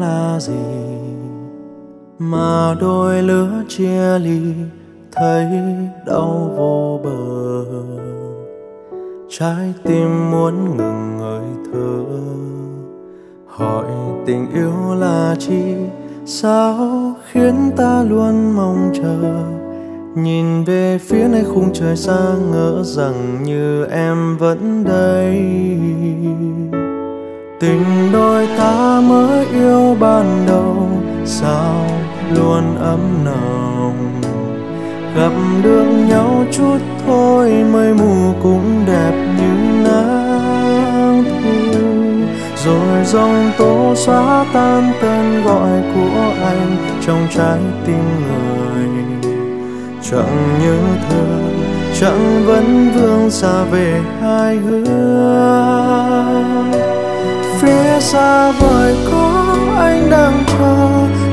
là gì mà đôi lứa chia ly thấy đau vô bờ. Trái tim muốn ngừng ngời thở, hỏi tình yêu là chi, sao khiến ta luôn mong chờ. Nhìn về phía nơi khung trời xa, ngỡ rằng như em vẫn đây. Tình đôi ta mới yêu ban đầu sao luôn ấm nồng, gặp được nhau chút thôi mây mù cũng đẹp như nắng thu. Rồi giông tố xóa tan tên gọi của anh trong trái tim người. Chẳng nhớ thơ, chẳng vẫn vương xa về hai hướng. Phía xa vời có anh đang chờ,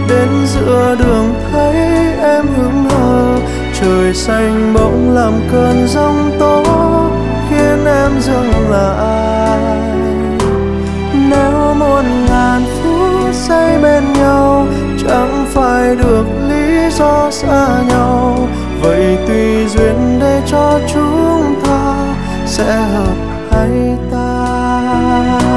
đến giữa đường thấy em hững hờ. Trời xanh bỗng làm cơn giông tố khiến em dừng lại. Nếu một ngàn phút say bên nhau chẳng phải được lý do xa nhau, vậy tùy duyên để cho chúng ta sẽ hợp hay tan.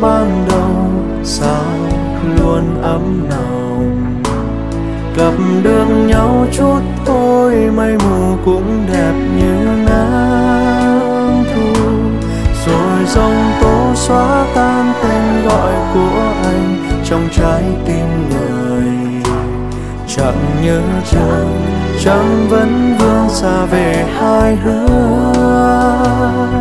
Ban đầu sao luôn ấm nồng, gặp được nhau chút thôi mây mù cũng đẹp như nắng thu. Rồi giông tố xóa tan tên gọi của anh trong trái tim người. Chẳng nhớ chàng, chẳng vẫn vương xa về hai hướng.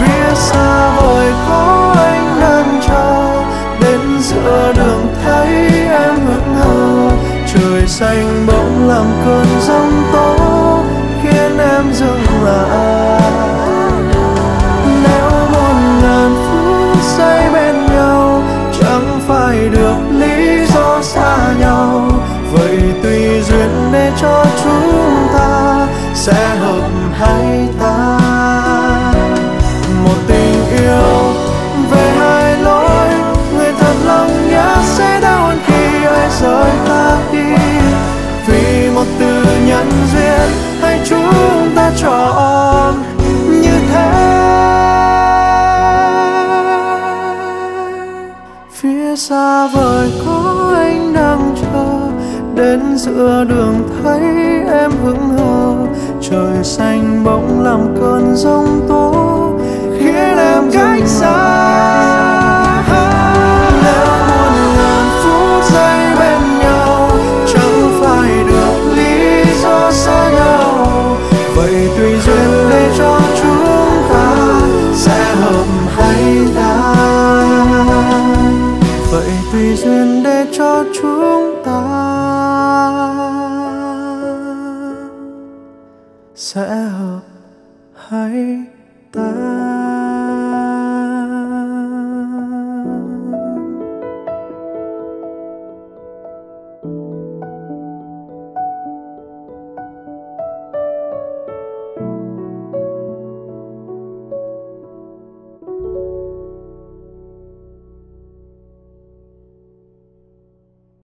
Phía xa vời có anh đang chờ, đến giữa đường thấy em hững hờ. Trời xanh bỗng làm cơn giông tố khiến em dừng lại. Nếu một ngàn phút say bên nhau chẳng phải được lý do xa nhau, vậy tùy duyên để cho chúng ta sẽ hợp hay tan. Một tình yêu về hai lối, người thật lòng nhớ sẽ đau hơn khi ai rời ta đi. Vì một từ nhân duyên hay chúng ta chọn như thế. Phía xa vời có anh đang chờ, đến giữa đường thấy em hững hờ. Trời xanh bỗng làm cơn giông tố khiến em cách xa. Nếu một ngàn phút say bên nhau chẳng phải được lý do xa nhau, vậy tùy duyên để cho chúng ta sẽ hợp hay tan. Vậy tùy duyên để cho chúng